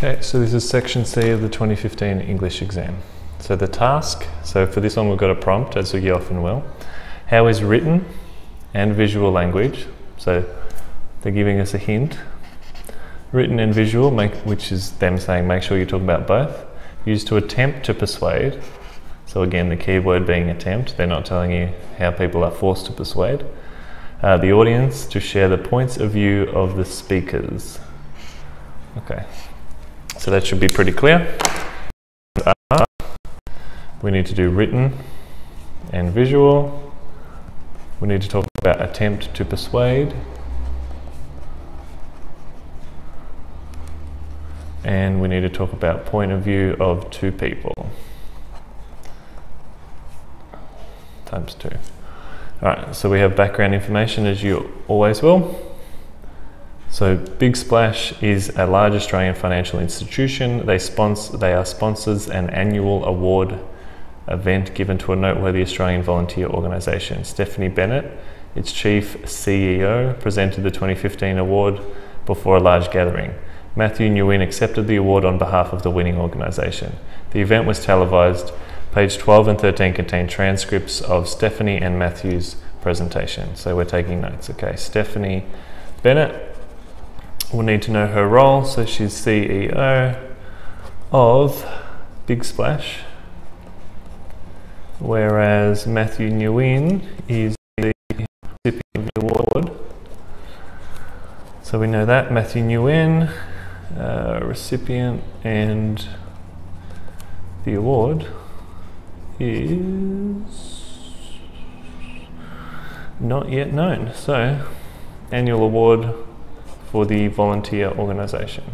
Okay, so this is section C of the 2015 English exam. So the task, so for this one we've got a prompt, as we often will. How is written and visual language, so they're giving us a hint. Written and visual, which is them saying make sure you talk about both. Used to attempt to persuade, so again the key word being attempt, they're not telling you how people are forced to persuade. The audience to share the points of view of the speakers. Okay, so that should be pretty clear. We need to do written and visual. We need to talk about attempt to persuade. And we need to talk about point of view of two people. Times two. Alright, so we have background information as you always will. So Big Splash is a large Australian financial institution. They are sponsors an annual award event given to a noteworthy Australian volunteer organisation. Stephanie Bennett, its chief CEO, presented the 2015 award before a large gathering. Matthew Nguyen accepted the award on behalf of the winning organisation. The event was televised. Page 12 and 13 contain transcripts of Stephanie and Matthew's presentation. So we're taking notes. Okay, Stephanie Bennett, we'll need to know her role. So she's CEO of Big Splash, whereas Matthew Nguyen is the recipient of the award. So we know that Matthew Nguyen, recipient, and the award is not yet known. So, annual award for the volunteer organisation.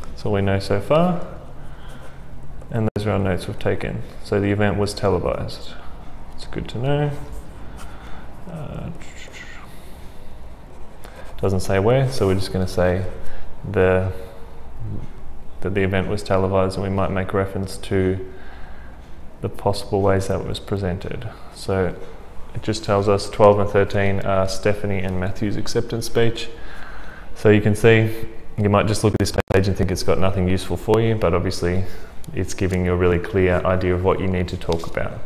That's all we know so far. And those are our notes we've taken. So the event was televised. It's good to know. Doesn't say where, so we're just going to say that the event was televised, and we might make reference to the possible ways that it was presented. So it just tells us 12 and 13 are Stephanie and Matthew's acceptance speech. So you can see, you might just look at this page and think it's got nothing useful for you, but obviously it's giving you a really clear idea of what you need to talk about.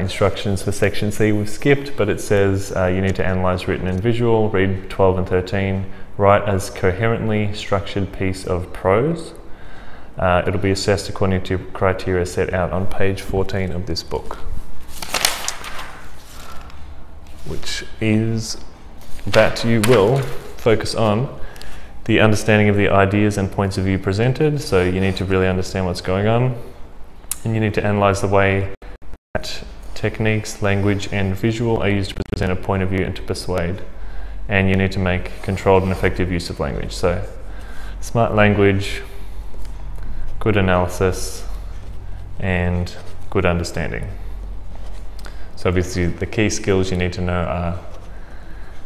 Instructions for section C we've skipped, but it says you need to analyse written and visual, read 12 and 13, write as coherently structured piece of prose. It'll be assessed according to criteria set out on page 14 of this book, which is that you will focus on the understanding of the ideas and points of view presented. So you need to really understand what's going on, and you need to analyse the way that techniques, language and visual are used to present a point of view and to persuade, and you need to make controlled and effective use of language. So smart language, good analysis and good understanding. So obviously the key skills you need to know are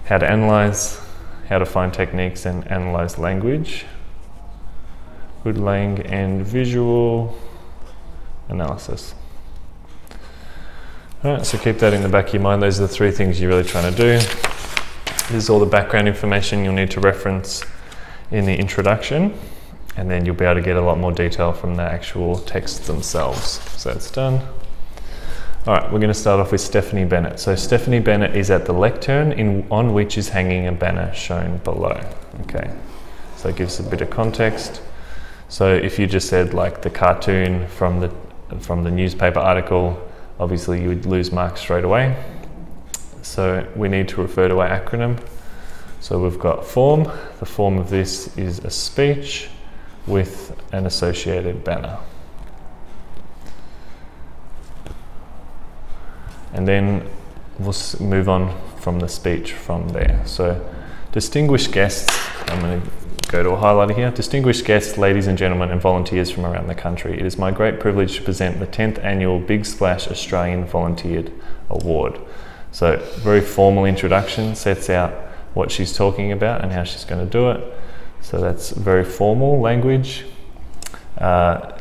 how to analyse, how to find techniques and analyse language, good lang and visual analysis. Alright, so keep that in the back of your mind. Those are the three things you're really trying to do. This is all the background information you'll need to reference in the introduction, and then you'll be able to get a lot more detail from the actual texts themselves. So that's done. All right, we're going to start off with Stephanie Bennett. So Stephanie Bennett is at the lectern on which is hanging a banner shown below. Okay, so it gives a bit of context. So if you just said like the cartoon from the newspaper article, obviously you would lose marks straight away. So we need to refer to our acronym. So we've got form. The form of this is a speech with an associated banner. And then we'll move on from the speech from there. So distinguished guests, I'm going to go to a highlighter here. Distinguished guests, ladies and gentlemen and volunteers from around the country. It is my great privilege to present the 10th annual Big Splash Australian Volunteered Award. So very formal introduction, sets out what she's talking about and how she's going to do it. So that's very formal language.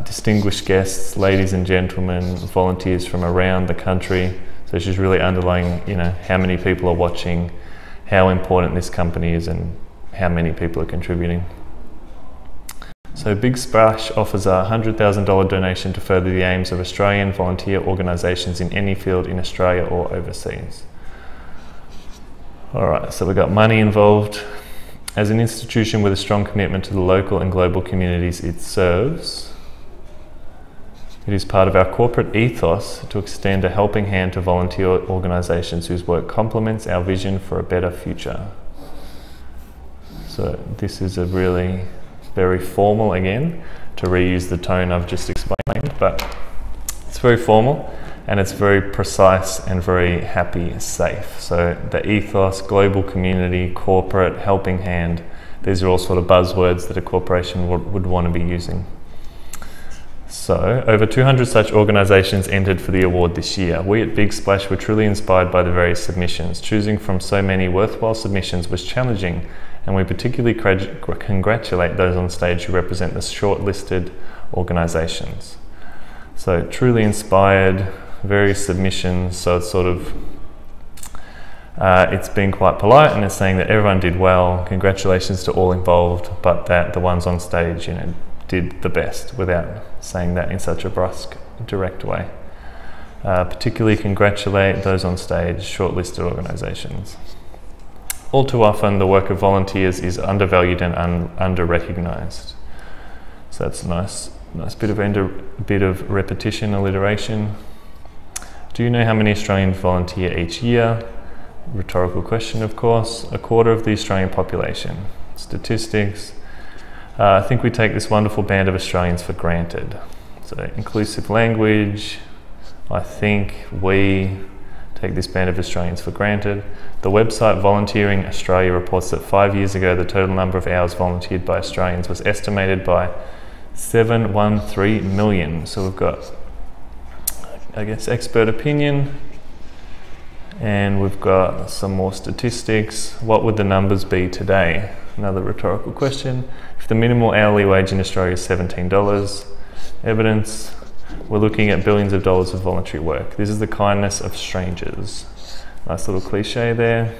Distinguished guests, ladies and gentlemen, volunteers from around the country. So she's really underlining, you know, how many people are watching, how important this company is and how many people are contributing. So Big Splash offers a $100,000 donation to further the aims of Australian volunteer organisations in any field in Australia or overseas. Alright, so we've got money involved. As an institution with a strong commitment to the local and global communities it serves, it is part of our corporate ethos to extend a helping hand to volunteer organisations whose work complements our vision for a better future. So this is a really very formal, again, to reuse the tone I've just explained, but it's very formal and it's very precise and very happy, safe. So the ethos, global community, corporate, helping hand, these are all sort of buzzwords that a corporation would want to be using. So over 200 such organisations entered for the award this year. We at Big Splash were truly inspired by the various submissions. Choosing from so many worthwhile submissions was challenging, and we particularly congratulate those on stage who represent the shortlisted organisations. So truly inspired, various submissions, so it's sort of, it's been quite polite and it's saying that everyone did well, congratulations to all involved, but that the ones on stage, you know, did the best, without saying that in such a brusque, direct way. Particularly congratulate those on stage, shortlisted organisations. All too often, the work of volunteers is undervalued and under-recognised. So that's a nice bit of repetition, alliteration. Do you know how many Australians volunteer each year? Rhetorical question, of course. A quarter of the Australian population. Statistics. I think we take this wonderful band of Australians for granted. So inclusive language. I think we take this band of Australians for granted. The website Volunteering Australia reports that 5 years ago the total number of hours volunteered by Australians was estimated by 713 million. So we've got, I guess, expert opinion, and we've got some more statistics. What would the numbers be today? Another rhetorical question. If the minimal hourly wage in Australia is $17, evidence, we're looking at billions of dollars of voluntary work. This is the kindness of strangers. Nice little cliche there.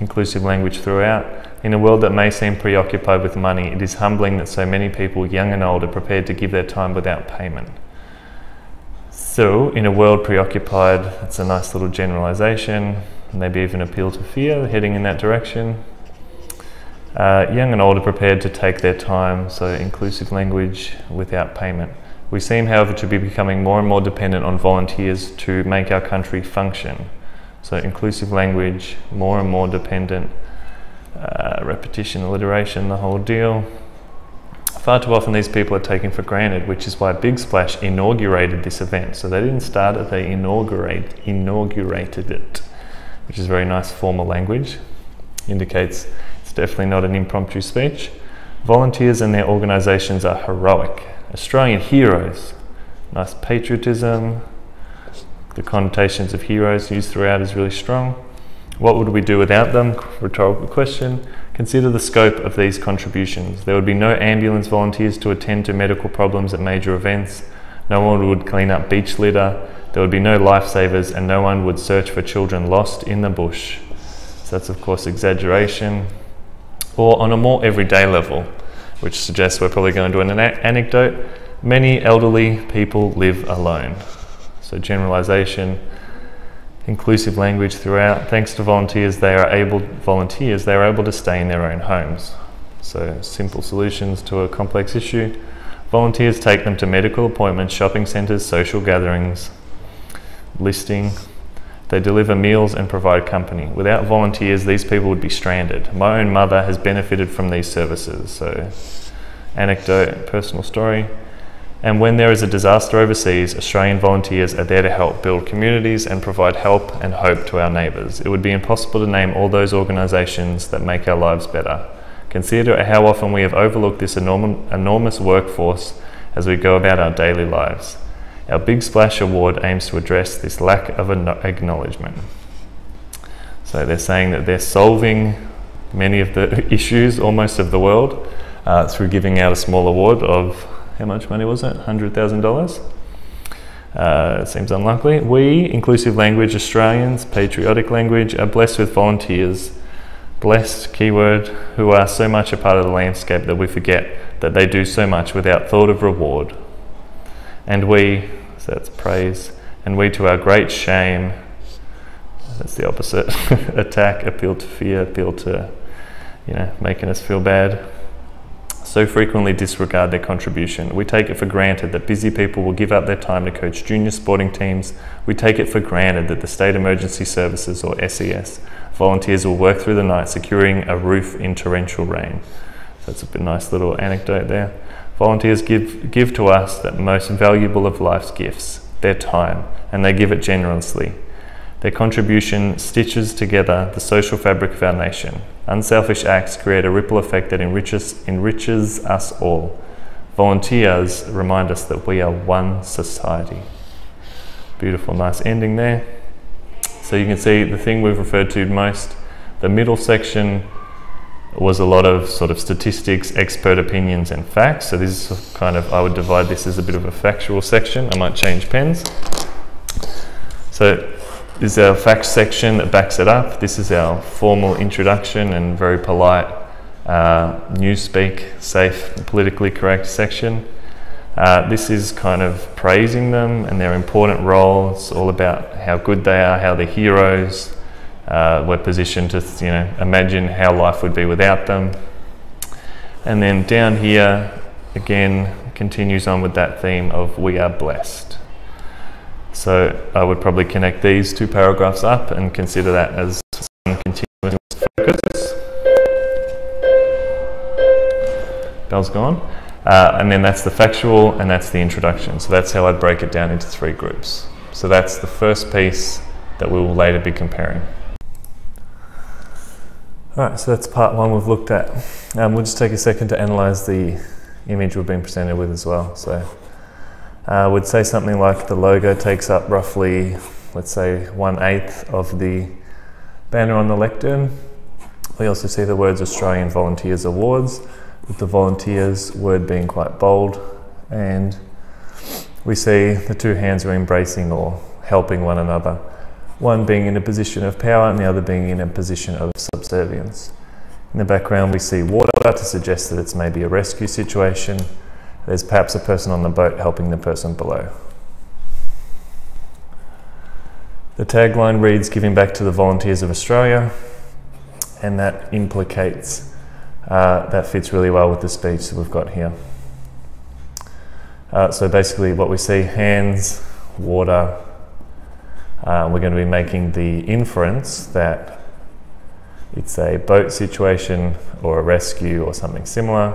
Inclusive language throughout. In a world that may seem preoccupied with money, it is humbling that so many people, young and old, are prepared to give their time without payment. So, in a world preoccupied, that's a nice little generalisation, maybe even appeal to fear, heading in that direction. Young and old are prepared to take their time, so inclusive language, without payment. We seem, however, to be becoming more and more dependent on volunteers to make our country function. So inclusive language, more and more dependent, repetition, alliteration, the whole deal. Far too often these people are taken for granted, which is why Big Splash inaugurated this event. So they didn't start it, they inaugurated it, which is very nice formal language. Indicates it's definitely not an impromptu speech. Volunteers and their organisations are heroic. Australian heroes. Nice patriotism. The connotations of heroes used throughout is really strong. What would we do without them? Rhetorical question. Consider the scope of these contributions. There would be no ambulance volunteers to attend to medical problems at major events. No one would clean up beach litter. There would be no lifesavers, and no one would search for children lost in the bush. So that's, of course, exaggeration. Or on a more everyday level, which suggests we're probably going to do an anecdote. Many elderly people live alone. So generalisation, inclusive language throughout. Thanks to volunteers, they are able to stay in their own homes. So simple solutions to a complex issue. Volunteers take them to medical appointments, shopping centres, social gatherings, listing. They deliver meals and provide company. Without volunteers, these people would be stranded. My own mother has benefited from these services. So, anecdote, personal story. And when there is a disaster overseas, Australian volunteers are there to help build communities and provide help and hope to our neighbours. It would be impossible to name all those organisations that make our lives better. Consider how often we have overlooked this enormous workforce as we go about our daily lives. Our Big Splash Award aims to address this lack of acknowledgement. So they're saying that they're solving many of the issues, almost, of the world through giving out a small award of, how much money was it? $100,000. It seems unlikely. We, inclusive language, Australians, patriotic language, are blessed with volunteers blessed, keyword, who are so much a part of the landscape that we forget that they do so much without thought of reward. And we, so that's praise, and we to our great shame, that's the opposite, attack, appeal to fear, appeal to, you know, making us feel bad, so frequently disregard their contribution. We take it for granted that busy people will give up their time to coach junior sporting teams. We take it for granted that the State Emergency Services, or SES, volunteers will work through the night securing a roof in torrential rain. So that's a nice little anecdote there. Volunteers give to us that most valuable of life's gifts, their time, and they give it generously. Their contribution stitches together the social fabric of our nation. Unselfish acts create a ripple effect that enriches us all. Volunteers remind us that we are one society. Beautiful, nice ending there. So you can see the thing we've referred to most, the middle section was a lot of sort of statistics, expert opinions and facts. So this is kind of, I would divide this as a bit of a factual section. I might change pens. So this is our facts section that backs it up. This is our formal introduction and very polite newspeak, safe, politically correct section. This is kind of praising them and their important role. It's all about how good they are, how they're heroes. We're positioned to, you know, imagine how life would be without them. And then down here, again, continues on with that theme of we are blessed. So I would probably connect these two paragraphs up and consider that as one continuous focus. Bell's gone. And then that's the factual and that's the introduction. So that's how I'd break it down into three groups. So that's the first piece that we will later be comparing. All right, so that's part one we've looked at. We'll just take a second to analyse the image we've been presented with as well. So I would say something like the logo takes up roughly, let's say, 1/8 of the banner on the lectern. We also see the words Australian Volunteers Awards, with the volunteers word being quite bold. And we see the two hands are embracing or helping one another, one being in a position of power and the other being in a position of subservience. In the background, we see water to suggest that it's maybe a rescue situation. There's perhaps a person on the boat helping the person below. The tagline reads, "Giving back to the volunteers of Australia," and that implicates, that fits really well with the speech that we've got here. So basically what we see, hands, water, we're going to be making the inference that it's a boat situation or a rescue or something similar,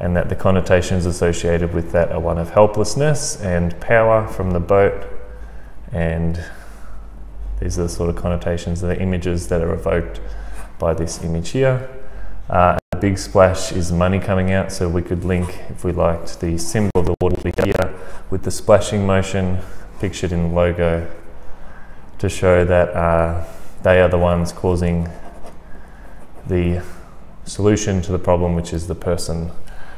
and that the connotations associated with that are one of helplessness and power from the boat, and these are the sort of connotations, the images that are evoked by this image here. A big splash is money coming out, so we could link, if we liked, the symbol of the water here with the splashing motion pictured in the logo to show that they are the ones causing the solution to the problem, which is the person,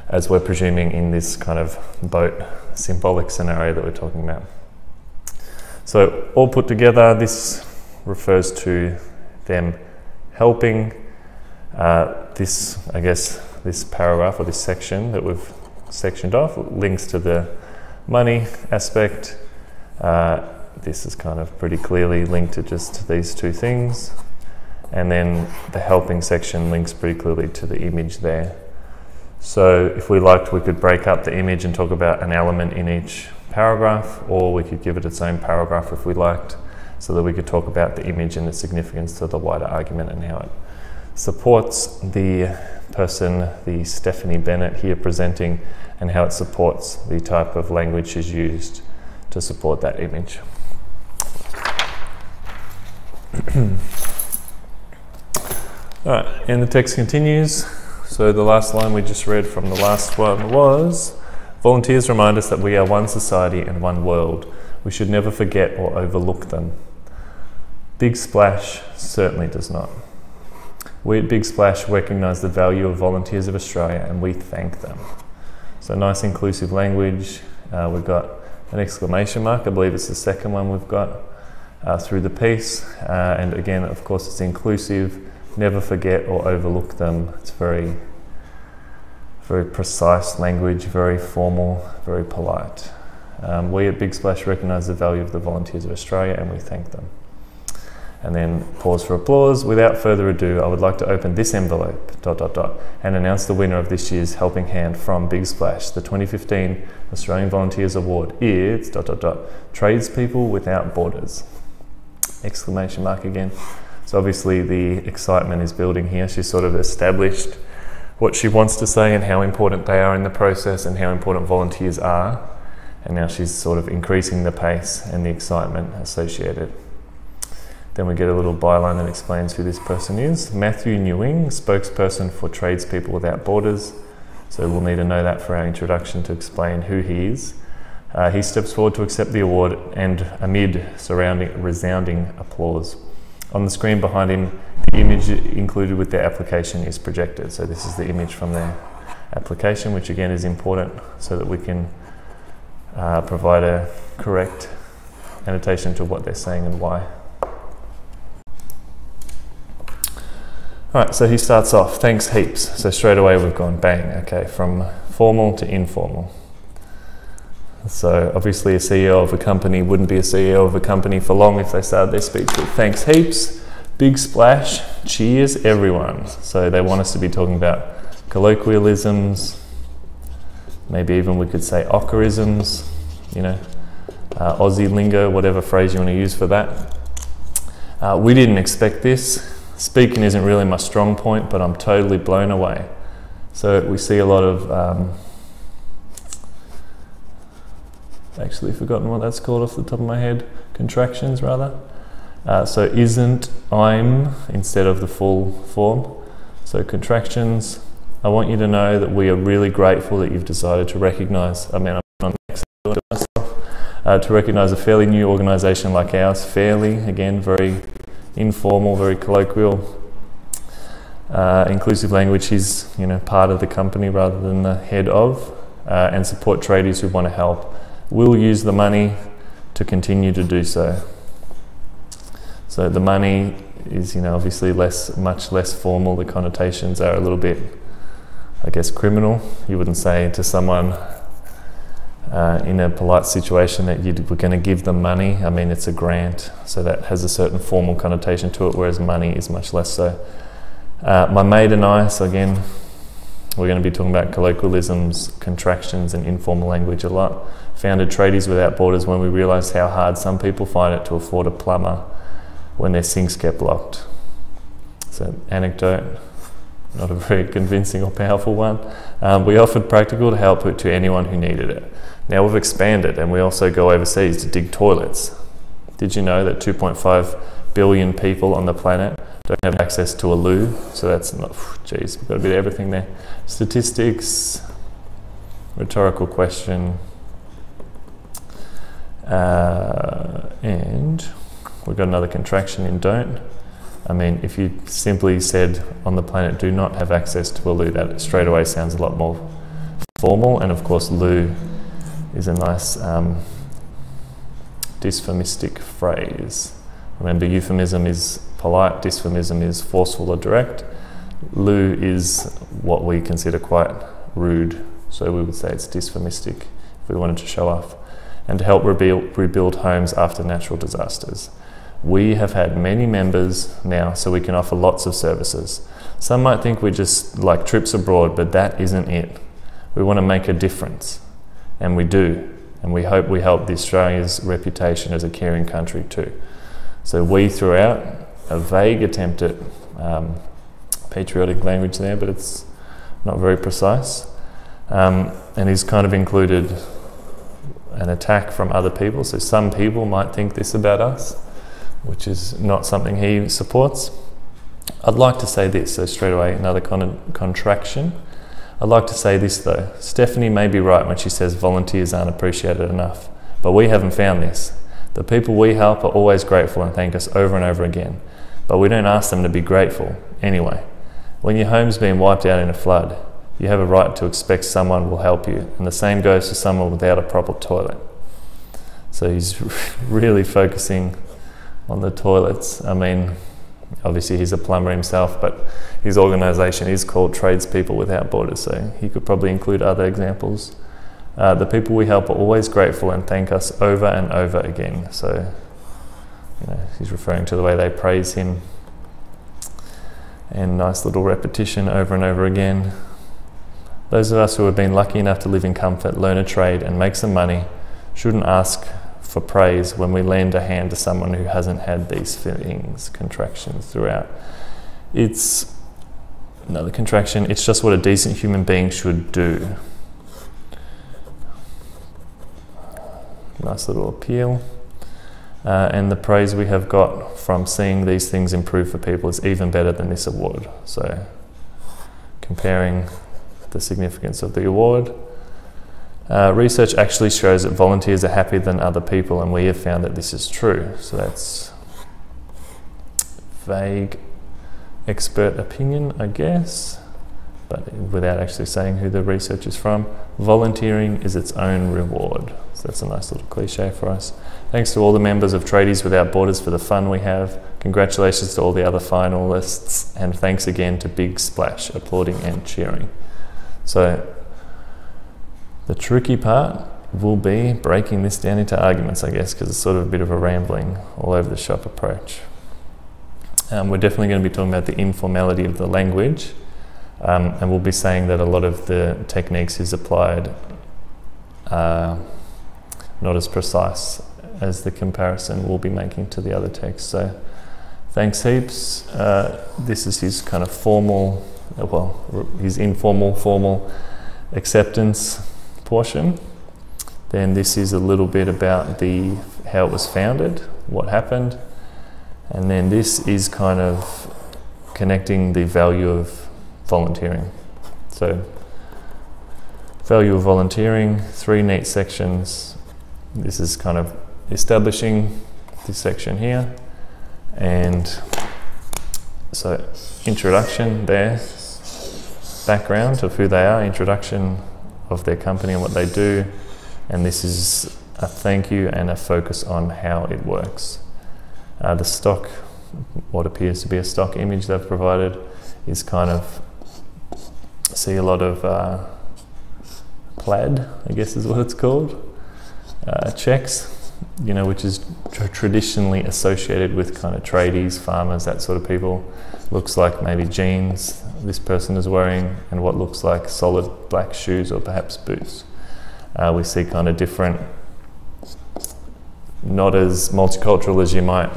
as we're presuming in this kind of boat symbolic scenario that we're talking about. So all put together, this refers to them helping. This, I guess, this paragraph or this section that we've sectioned off links to the money aspect. This is kind of pretty clearly linked to just these two things. And then the helping section links pretty clearly to the image there. So if we liked, we could break up the image and talk about an element in each paragraph, or we could give it its own paragraph if we liked, so that we could talk about the image and its significance to the wider argument and how it supports the person, the Stephanie Bennett here presenting, and how it supports the type of language she's used to support that image. All right, and the text continues. So the last line we just read from the last one was, "Volunteers remind us that we are one society and one world. We should never forget or overlook them. Big Splash certainly does not. We at Big Splash recognise the value of Volunteers of Australia and we thank them." So nice inclusive language. We've got an exclamation mark, I believe it's the second one we've got through the piece. And again, of course, it's inclusive. never forget or overlook them. It's very, very precise language, very formal, very polite. We at Big Splash recognise the value of the volunteers of Australia and we thank them. And then pause for applause. Without further ado, I would like to open this envelope, ... and announce the winner of this year's Helping Hand from Big Splash. The 2015 Australian Volunteers Award is ... Tradespeople Without Borders. Exclamation mark again. So obviously the excitement is building here. She's sort of established what she wants to say and how important they are in the process and how important volunteers are. And now she's sort of increasing the pace and the excitement associated. Then we get a little byline that explains who this person is. Matthew Nguyen, spokesperson for Tradespeople Without Borders. So we'll need to know that for our introduction to explain who he is. He steps forward to accept the award and amid resounding applause. On the screen behind him, the image included with their application is projected. So this is the image from their application, which again is important so that we can provide a correct annotation to what they're saying and why. Alright, so he starts off, thanks heaps. So straight away we've gone bang, okay, from formal to informal. So obviously a CEO of a company wouldn't be a CEO of a company for long if they started their speech with thanks heaps, Big Splash, cheers everyone. So they want us to be talking about colloquialisms, maybe even we could say ockerisms, you know, Aussie lingo, whatever phrase you want to use for that. We didn't expect this. Speaking isn't really my strong point, but I'm totally blown away. So we see a lot of, actually forgotten what that's called off the top of my head, contractions rather. So isn't, I'm, instead of the full form. So contractions, I want you to know that we are really grateful that you've decided to recognise, I mean, I'm not excellent myself, to recognise a fairly new organisation like ours, fairly, again, very informal, very colloquial, inclusive language. He's, you know, part of the company rather than the head of, and support tradies who want to help. We'll use the money to continue to do so. So the money is, you know, obviously less, much less formal. The connotations are a little bit, I guess, criminal. You wouldn't say to someone in a polite situation that you were going to give them money. I mean, it's a grant, so that has a certain formal connotation to it, whereas money is much less so. My maid and I, so again, we're going to be talking about colloquialisms, contractions and informal language a lot. Founded Tradies Without Borders when we realised how hard some people find it to afford a plumber when their sinks get blocked. It's an anecdote. Not a very convincing or powerful one. We offered practical help to anyone who needed it. Now we've expanded and we also go overseas to dig toilets. Did you know that 2.5 billion people on the planet don't have access to a loo? So that's not, geez, we've got a bit of everything there. Statistics, rhetorical question, and we've got another contraction in don't. I mean, if you simply said on the planet, do not have access to a loo, that straight away sounds a lot more formal. And of course, loo is a nice dysphemistic phrase. Remember, euphemism is polite, dysphemism is forceful or direct. Loo is what we consider quite rude. So we would say it's dysphemistic if we wanted to show off. And to help rebuild homes after natural disasters. We have had many members now, so we can offer lots of services. Some might think we're just like trips abroad, but that isn't it. We want to make a difference, and we do. And we hope we help Australia's reputation as a caring country too. So we threw out a vague attempt at patriotic language there, but it's not very precise. And he's kind of included an attack from other people. So some people might think this about us, which is not something he supports. I'd like to say this, so straight away, another contraction. I'd like to say this though, Stephanie may be right when she says volunteers aren't appreciated enough, but we haven't found this. The people we help are always grateful and thank us over and over again, but we don't ask them to be grateful anyway. When your home's been wiped out in a flood, you have a right to expect someone will help you, and the same goes for someone without a proper toilet. So he's really focusing on the toilets. I mean, Obviously he's a plumber himself, but his organisation is called Trades People Without Borders, so he could probably include other examples. The people we help are always grateful and thank us over and over again. So he's referring to the way they praise him. And nice little repetition over and over again. Those of us who have been lucky enough to live in comfort, learn a trade and make some money shouldn't ask for praise when we lend a hand to someone who hasn't had these feelings, contractions throughout. It's another contraction. It's just what a decent human being should do. Nice little appeal. And the praise we have got from seeing these things improve for people is even better than this award. So comparing the significance of the award. Research actually shows that volunteers are happier than other people, and we have found that this is true. So that's vague expert opinion, I guess, but without actually saying who the research is from. Volunteering is its own reward. So that's a nice little cliche for us. Thanks to all the members of Tradies Without Borders for the fun we have. Congratulations to all the other finalists, and thanks again to Big Splash, applauding and cheering. So the tricky part will be breaking this down into arguments, I guess, because it's sort of a bit of a rambling, all over the shop approach. We're definitely going to be talking about the informality of the language. And we'll be saying that a lot of the techniques he's applied are not as precise as the comparison we'll be making to the other text. So thanks heaps. This is his kind of formal, well, his informal, formal acceptance portion. Then this is a little bit about the how it was founded, what happened. And then this is kind of connecting the value of volunteering. So, value of volunteering, three neat sections. This is kind of establishing this section here. And so, introduction there, background of who they are, introduction of their company and what they do. And this is a thank you and a focus on how it works. The stock, what appears to be a stock image they've provided, is kind of see a lot of plaid, I guess is what it's called, checks, you know, which is traditionally associated with kind of tradies, farmers, that sort of people. Looks like maybe jeans this person is wearing, and what looks like solid black shoes or perhaps boots. We see kind of different, not as multicultural as you might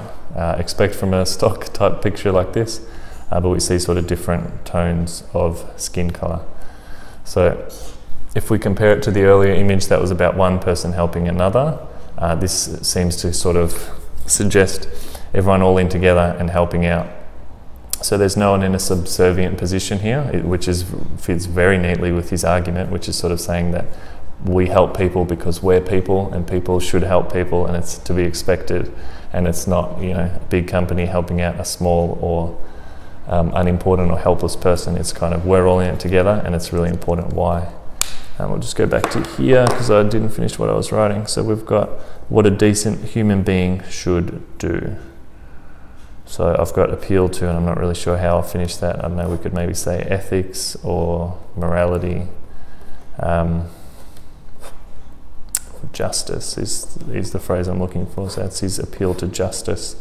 expect from a stock type picture like this. But we see sort of different tones of skin colour. So if we compare it to the earlier image that was about one person helping another, this seems to sort of suggest everyone all in together and helping out. So there's no one in a subservient position here, which fits very neatly with his argument, which is sort of saying that we help people because we're people and people should help people and it's to be expected, and it's not, you know, a big company helping out a small or unimportant or helpless person. It's kind of we're all in it together and it's really important why. And we'll just go back to here because I didn't finish what I was writing. So we've got what a decent human being should do. So I've got appeal to, and I'm not really sure how I'll finish that. I don't know, we could maybe say ethics or morality. Justice is the phrase I'm looking for, so that's his appeal to justice.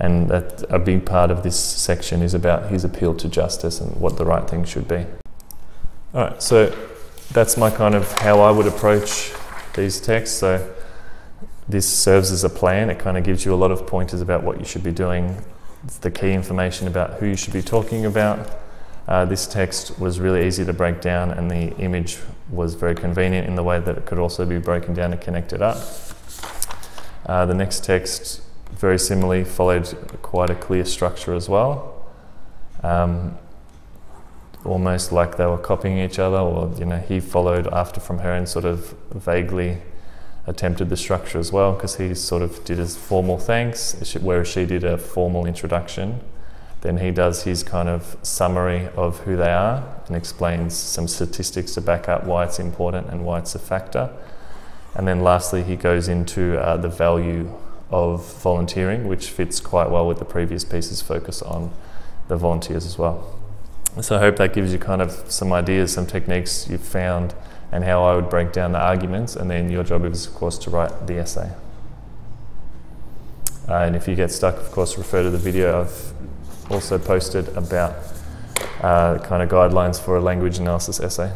And that a big part of this section is about his appeal to justice and what the right thing should be. All right, so that's my kind of how I would approach these texts. So this serves as a plan. It kind of gives you a lot of pointers about what you should be doing. It's the key information about who you should be talking about. This text was really easy to break down, and the image was very convenient in the way that it could also be broken down and connected up. The next text very similarly followed quite a clear structure as well, almost like they were copying each other, or you know, he followed after from her and sort of vaguely attempted the structure as well, because he sort of did his formal thanks, whereas she did a formal introduction. Then he does his kind of summary of who they are and explains some statistics to back up why it's important and why it's a factor. And then lastly he goes into the value of volunteering, which fits quite well with the previous piece's focus on the volunteers as well. So I hope that gives you kind of some ideas, some techniques you've found, and how I would break down the arguments, and then your job is, of course, to write the essay. And if you get stuck, of course, refer to the video I've also posted about kind of guidelines for a language analysis essay.